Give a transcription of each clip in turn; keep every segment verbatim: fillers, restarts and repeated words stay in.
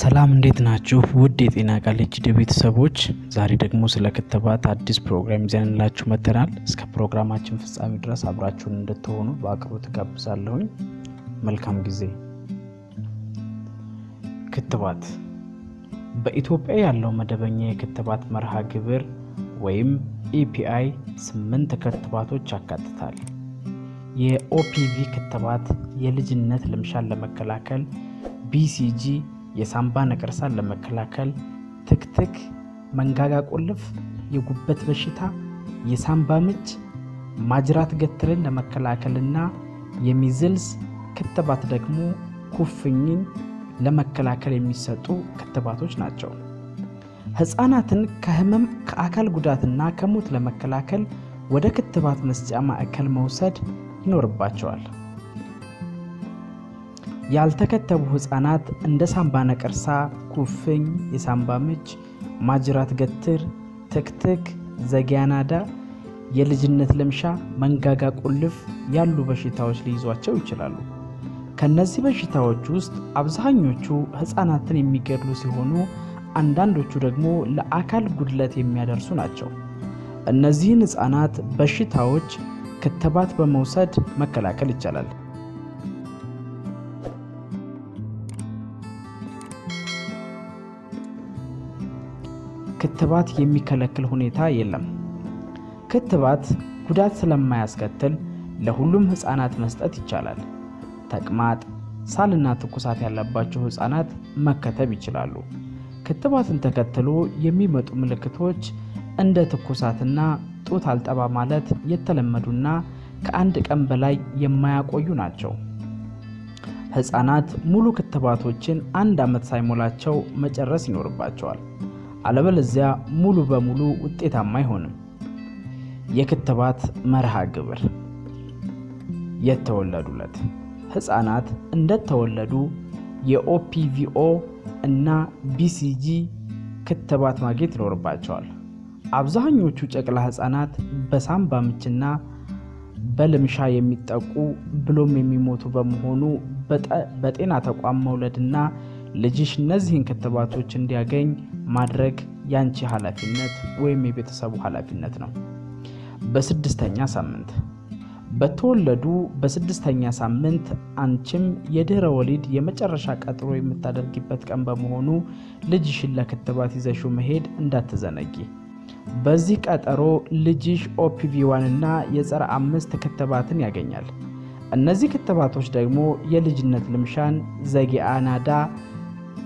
ሰላም እንዴት ናችሁ ውድ የጤና ቃልች ቤተሰቦች ዛሬ ደግሞ ስለ ክትባት አዲስ ፕሮግራም ይዘንላችሁ መተናል እስከ ፕሮግራማችን ፍጻሜ ድረስ አብራችሁን እንድትሆኑ በአክብሮት ጋብዛለሁ መልካም ጊዜ ክትባት በኢትዮጵያ ያለው መደበኛ የክትባት መርሃ ግብር ወይም E P I ስምንት ክትባቶች አካትታል የኦፒቪ ክትባት የልጅነት ልምሻን ለመከላከል B C G የሳምባ ነቀርሳን ለመከላከል ትክትክ መንጋጋ ቆልፍ የጉበት በሽታ የሳምባ ምች ማጅራት ገትረን ለመከላከልና የሚዝልስ ክትባት ደግሞ ኩፍኝን ለመከላከል የሚሰጡ ክትባቶች ናቸው ህፃናትን ከህመም ከአካል ጉዳትና ከሞት ለመከላከል ወደ ክትባት መስጫ ማዕከል መውሰድ ይኖርባቸዋል ያልተከተቡ ህፃናት እንደ ሳምባ ነቀርሳ ኩፍኝ የሳምባ ምች ማጅራት ገትር ትክትክ ዘጋናዳ የልጅነት ለምሻ መንጋጋ ቆልፍ ያሉ በሽታዎች ሊይዟቸው ይችላሉ ከነዚህ በሽታዎች ውስጥ አብዛኞቹ ህፃናትን የሚገድሉ ሲሆኑ አንዳንዶቹ ደግሞ ለአካል ጉድለት የሚያደርሱ ናቸው እነዚህ ህፃናት በሽታዎች ክትባት በመውሰድ መከላከል ይቻላል ክትባት የሚከለክል ሁኔታ የለም ክትባት ጉዳት ስለማያስከትል ለሁሉም ህፃናት መስጠት ይቻላል ተቅማጥ ሳልና ትኩሳት ያለባቸው ህፃናት መከተብ ይችላሉ ክትባትን ተከትሎ የሚመጡ ምልክቶች እንደ ትኩሳትና ጡት አልጠባ ማለት የተለመዱና ከአንድ ቀን በላይ የማያቆዩ ናቸው ህፃናት ሙሉ ክትባቶችን አንድ አመት ሳይሞላቸው መጨረስ ይኖርባቸዋል አለበለዚያ ሙሉ በሙሉ ውጤታማ አይሆንም የክትባት መርሃ ግብር የተወለዱለት ህፃናት እንደተወለዱ የኦፒቪኦ እና B C G ክትባት ማግኘት ይኖርባቸዋል አብዛኞቹ ጨቅላ ህፃናት በሳምባ ምችና በልምሻ የሚጠቁ ብሎም የሚሞቱ በመሆኑ በጤና ተቋም መውለድና ልጅሽ እነዚህን ክትባቶች እንዲያገኝ ማድረግ ያንቺ ኃላፊነት ወይም የቤተሰቡ ኃላፊነት ነው በስድስተኛ ሳምንት በተወለዱ በስድስተኛ ሳምንት አንቺም የድህረ ወሊድ የመጨረሻ ቀጥሮ የምታደርጊበት ቀን በመሆኑ ልጅሽ ለክትባት ይዘሽው መሄድ እንዳትዘነጊ በዚህ ቀጠሮ ልጅሽ O P V one እና የፀረ አምስት ክትባትን ያገኛል እነዚህ ክትባቶች ደግሞ የልጅነት ልምሻን ዘጊአናዳ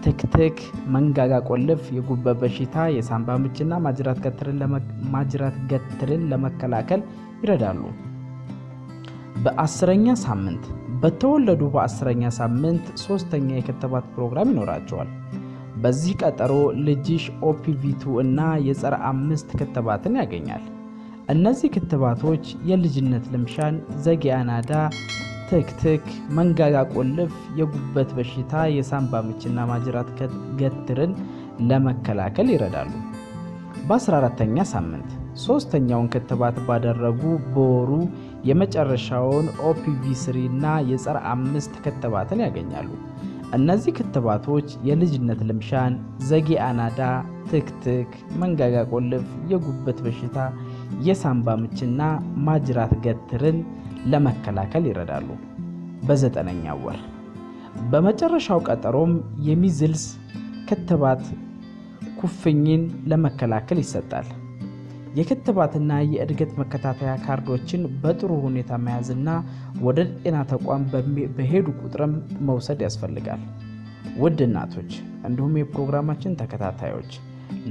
ትክትክ መንጋጋ ቆልፍ የጉበት በሽታ የሳምባ ምችና ማጅራት ገትርን ለማጅራት ገትርን ለመከላከል ይረዳሉ በ10ኛ ሳምንት በተወለዱ በ10ኛ ሳምንት ሶስተኛ የክትባት ፕሮግራም ይኖራቸዋል በዚህ ቀጠሮ ልጅሽ O P V two እና የፀረ አምስት ክትባትን ያገኛል እነዚህ ክትባቶች የልጅነት ልምሻን ዘጊአናዳ ትክትክ መንጋጋ ቆልፍ የጉበት በሽታ የሳምባ ምችና ማጅራት ገትርን ለመከላከል ይረዳሉ በ14ኛ ሳምንት ሶስተኛውን ክትባት ባደረጉ ቦሩ የመጨረሻውን O P V three እና የፀረ አምስት ክትባትን ያገኛሉ እነዚህ ክትባቶች የልጅነት ልምሻን ዘጊአናዳ ትክትክ መንጋጋ ቆልፍ የጉበት በሽታ የሳምባ ምችና ማጅራት ገትርን ለመከላከል ይረዳሉ በ9ኛ ወር በመጨረሻው ቀጠሮም የሚዝልስ ክትባት ኩፍኝን ለመከላከል ይሰጣል የክትባትና የእድገት መከታተያ ካርዶችን በጥሩ ሁኔታ መያዝና ወደ ጤና ተቋም በሄዱ ቁጥርም መውሰድ ያስፈልጋል ውድ እናቶች እንዲሁም የፕሮግራማችን ተከታታዮች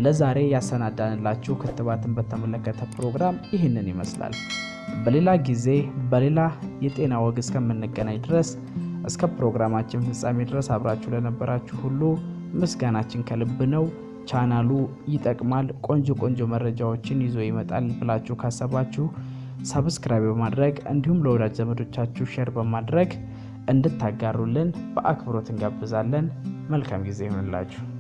ለዛሬ ያሰናዳንላችሁ ክትባትን በተመለከተ ፕሮግራም ይሄንን ይመስላል በሌላ ጊዜ በሌላ የጤና ወግ እስከምንገናኝ ድረስ እስከ ፕሮግራማችን ፍጻሜ ድረስ አብራችሁ ለነበራችሁ ሁሉ ምስጋናችን ከልብ ነው ቻናሉ ይጠቅማል ቆንጆ ቆንጆ መረጃዎችን ይዞ ይመጣል ብላችሁ ካሰባችሁ ሰብስክራይብ በማድረግ እንዲሁም ለወዳጅ ዘመዶቻችሁ ሼር በማድረግ እንድታጋሩልን በአክብሮት እንጋብዛለን መልካም ጊዜ ይሁንላችሁ